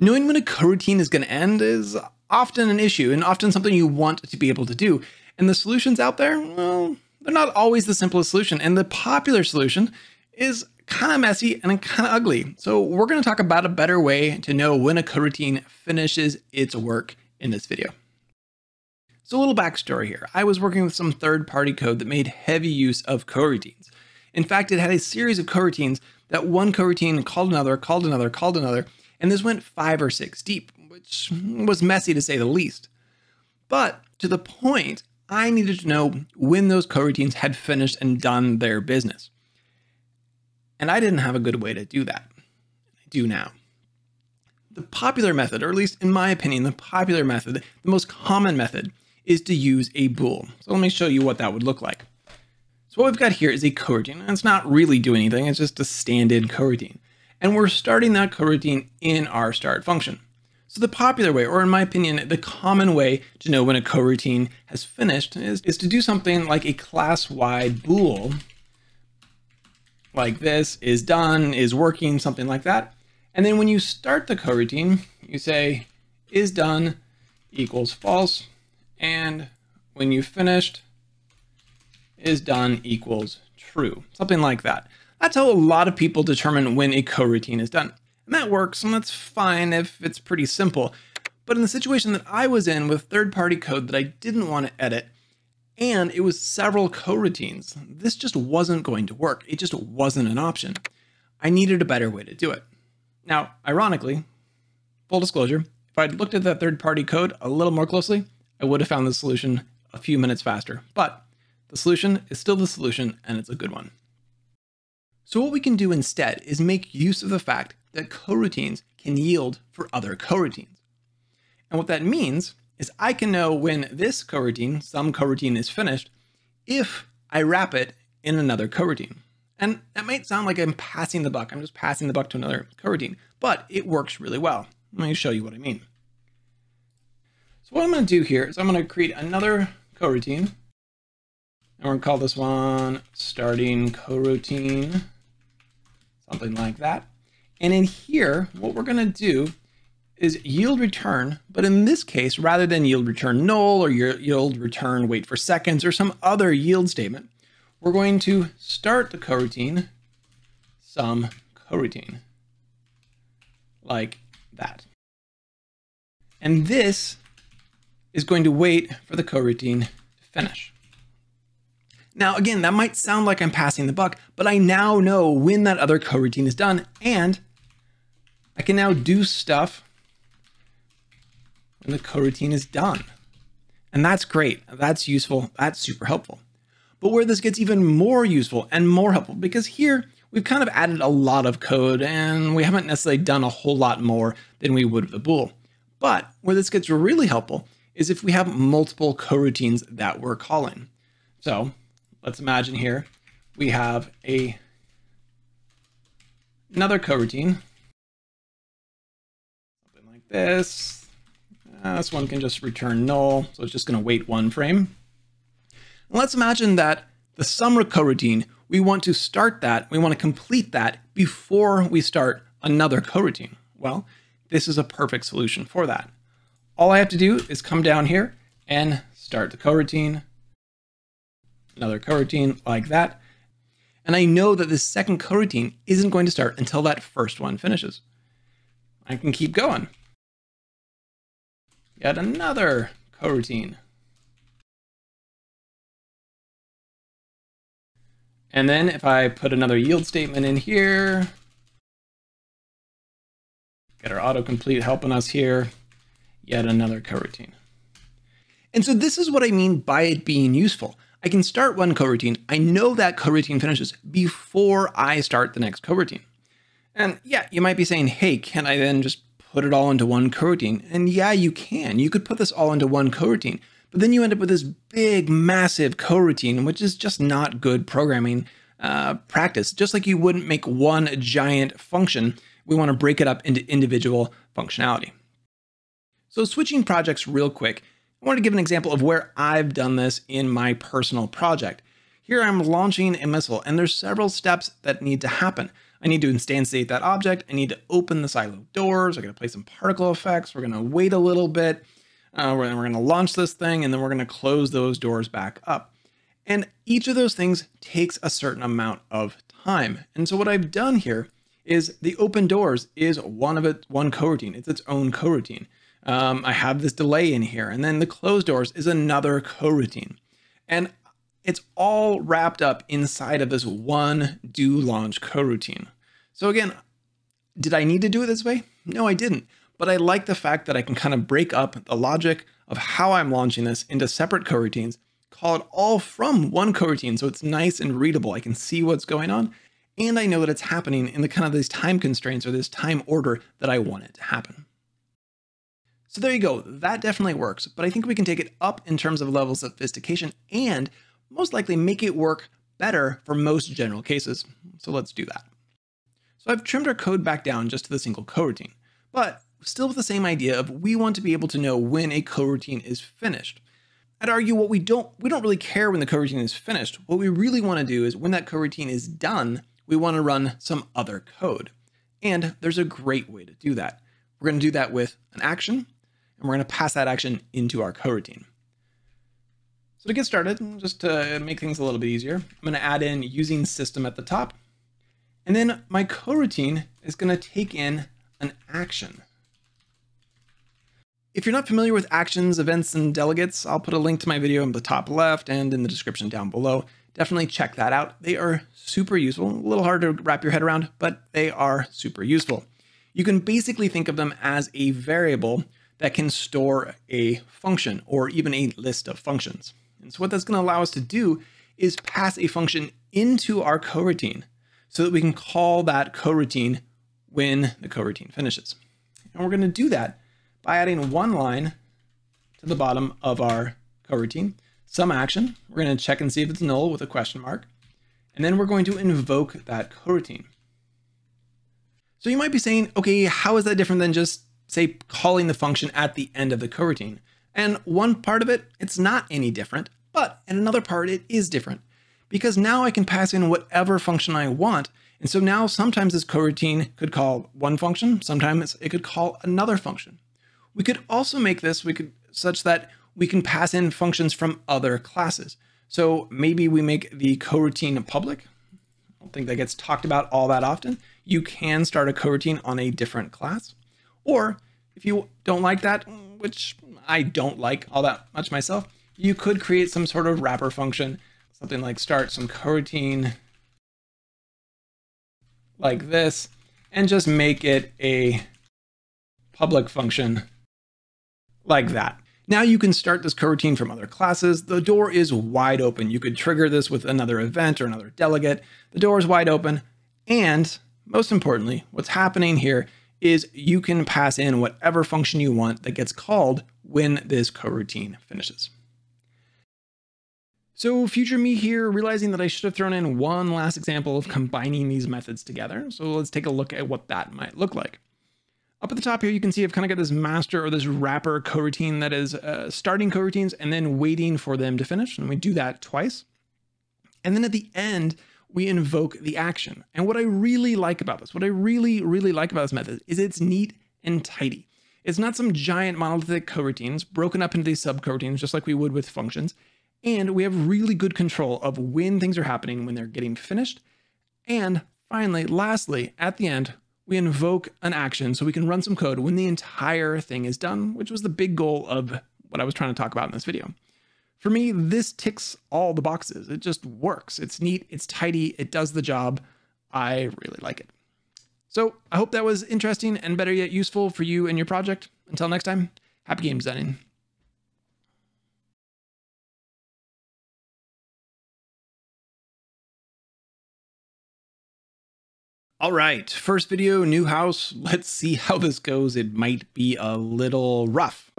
Knowing when a coroutine is going to end is often an issue and often something you want to be able to do. And the solutions out there, well, they're not always the simplest solution. And the popular solution is kind of messy and kind of ugly. So we're going to talk about a better way to know when a coroutine finishes its work in this video. So a little backstory here. I was working with some third-party code that made heavy use of coroutines. In fact, it had a series of coroutines that one coroutine called another, called another, called another, and this went 5 or 6 deep, which was messy to say the least. But to the point, I needed to know when those coroutines had finished and done their business. And I didn't have a good way to do that. I do now. The popular method, or at least in my opinion, the popular method, the most common method, is to use a bool. So let me show you what that would look like. So what we've got here is a coroutine, and it's not really doing anything, it's just a standard coroutine. And we're starting that coroutine in our start function. So the popular way, or in my opinion, the common way to know when a coroutine has finished is to do something like a class-wide bool, like this, is done, is working, something like that. And then when you start the coroutine, you say, is done equals false. And when you finished, is done equals true, something like that. That's how a lot of people determine when a coroutine is done. And that works, and that's fine if it's pretty simple. But in the situation that I was in with third-party code that I didn't want to edit, and it was several coroutines, this just wasn't going to work. It just wasn't an option. I needed a better way to do it. Now, ironically, full disclosure, if I'd looked at that third-party code a little more closely, I would have found the solution a few minutes faster. But the solution is still the solution, and it's a good one. So what we can do instead is make use of the fact that coroutines can yield for other coroutines. And what that means is I can know when this coroutine, some coroutine, is finished if I wrap it in another coroutine. And that might sound like I'm passing the buck. I'm just passing the buck to another coroutine, but it works really well. Let me show you what I mean. So what I'm going to do here is I'm going to create another coroutine, and we're going to call this one starting coroutine, something like that. And in here, what we're going to do is yield return, but in this case, rather than yield return null or yield return wait for seconds or some other yield statement, we're going to start the coroutine, some coroutine, like that. And this is going to wait for the coroutine to finish. Now, again, that might sound like I'm passing the buck, but I now know when that other coroutine is done, and I can now do stuff when the coroutine is done. And that's great. That's useful. That's super helpful. But where this gets even more useful and more helpful, because here we've kind of added a lot of code and we haven't necessarily done a whole lot more than we would with the bool. But where this gets really helpful is if we have multiple coroutines that we're calling. So let's imagine here we have another coroutine, something like this. This one can just return null, so it's just going to wait one frame. Let's imagine that the sum coroutine, we want to start that, we want to complete that before we start another coroutine. Well, this is a perfect solution for that. All I have to do is come down here and start the coroutine, another coroutine like that. And I know that this second coroutine isn't going to start until that first one finishes. I can keep going. Yet another coroutine. And then if I put another yield statement in here, get our autocomplete helping us here, yet another coroutine. And so this is what I mean by it being useful. I can start one coroutine. I know that coroutine finishes before I start the next coroutine. And yeah, you might be saying, hey, can I then just put it all into one coroutine? And yeah, you can. You could put this all into one coroutine. But then you end up with this big, massive coroutine, which is just not good programming practice. Just like you wouldn't make one giant function, we want to break it up into individual functionality. So switching projects real quick, I wanted to give an example of where I've done this in my personal project. Here I'm launching a missile, and there's several steps that need to happen. I need to instantiate that object. I need to open the silo doors. I'm going to play some particle effects. We're going to wait a little bit. We're going to launch this thing, and then we're going to close those doors back up. And each of those things takes a certain amount of time. And so what I've done here is the open doors is one coroutine. It's its own coroutine. I have this delay in here, and then the closed doors is another coroutine. And it's all wrapped up inside of this one do launch coroutine. So again, did I need to do it this way? No, I didn't. But I like the fact that I can kind of break up the logic of how I'm launching this into separate coroutines, call it all from one coroutine. So it's nice and readable. I can see what's going on. And I know that it's happening in the kind of these time constraints or this time order that I want it to happen. So there you go. That definitely works. But I think we can take it up in terms of level of sophistication and most likely make it work better for most general cases. So let's do that. So I've trimmed our code back down just to the single coroutine, but still with the same idea of we want to be able to know when a coroutine is finished. I'd argue what we don't really care when the coroutine is finished. What we really want to do is when that coroutine is done, we want to run some other code. And there's a great way to do that. We're going to do that with an action, and we're going to pass that action into our coroutine. So to get started, just to make things a little bit easier, I'm going to add in using system at the top. And then my coroutine is going to take in an action. If you're not familiar with actions, events, and delegates, I'll put a link to my video in the top left and in the description down below. Definitely check that out. They are super useful, a little hard to wrap your head around, but they are super useful. You can basically think of them as a variable that can store a function or even a list of functions. And so what that's going to allow us to do is pass a function into our coroutine so that we can call that coroutine when the coroutine finishes. And we're going to do that by adding one line to the bottom of our coroutine, some action. We're going to check and see if it's null with a question mark. And then we're going to invoke that coroutine. So you might be saying, okay, how is that different than just say calling the function at the end of the coroutine? And one part of it, it's not any different, but in another part, it is different because now I can pass in whatever function I want. And so now sometimes this coroutine could call one function. Sometimes it could call another function. We could also make this such that we can pass in functions from other classes. So maybe we make the coroutine public. I don't think that gets talked about all that often. You can start a coroutine on a different class. Or if you don't like that, which I don't like all that much myself, you could create some sort of wrapper function, something like start some coroutine like this, and just make it a public function like that. Now you can start this coroutine from other classes. The door is wide open. You could trigger this with another event or another delegate. The door is wide open. And most importantly, what's happening here is you can pass in whatever function you want that gets called when this coroutine finishes. So future me here, realizing that I should have thrown in one last example of combining these methods together. So let's take a look at what that might look like. Up at the top here, you can see I've kind of got this master or this wrapper coroutine that is starting coroutines and then waiting for them to finish. And we do that twice. And then at the end, we invoke the action. And what I really like about this, what I really, really like about this method is it's neat and tidy. It's not some giant monolithic coroutines broken up into these subcoroutines, just like we would with functions. And we have really good control of when things are happening, when they're getting finished. And finally, lastly, at the end, we invoke an action so we can run some code when the entire thing is done, which was the big goal of what I was trying to talk about in this video. For me, this ticks all the boxes. It just works. It's neat. It's tidy. It does the job. I really like it. So I hope that was interesting and better yet useful for you and your project. Until next time, happy game designing. All right, first video, new house. Let's see how this goes. It might be a little rough.